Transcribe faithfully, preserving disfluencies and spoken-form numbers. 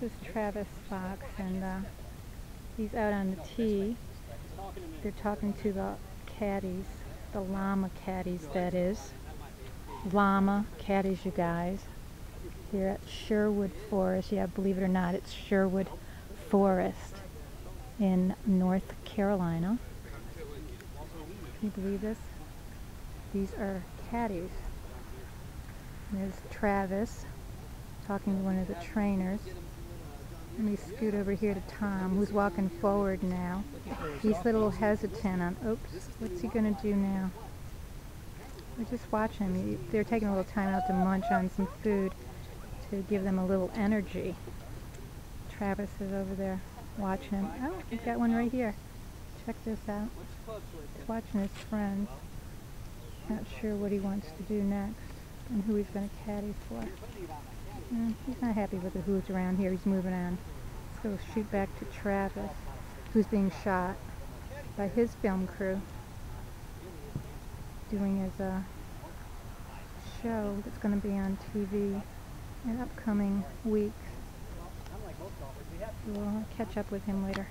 This is Travis Fox, and uh, he's out on the tee. They're talking to the caddies, the llama caddies, that is. Llama caddies, you guys. Here at Sherwood Forest. Yeah, believe it or not, it's Sherwood Forest in North Carolina. Can you believe this? These are caddies. There's Travis talking to one of the trainers. Let me scoot over here to Tom, who's walking forward now. He's a little hesitant on, oops, what's he going to do now? We're just watching him. They're taking a little time out to munch on some food to give them a little energy. Travis is over there watching him. Oh, he's got one right here. Check this out. He's watching his friends. Not sure what he wants to do next and who he's going to caddy for. Mm, he's not happy with the who's around here. He's moving on. So we'll shoot back to Travis, who's being shot by his film crew, doing his uh, show that's going to be on T V in upcoming weeks. We'll catch up with him later.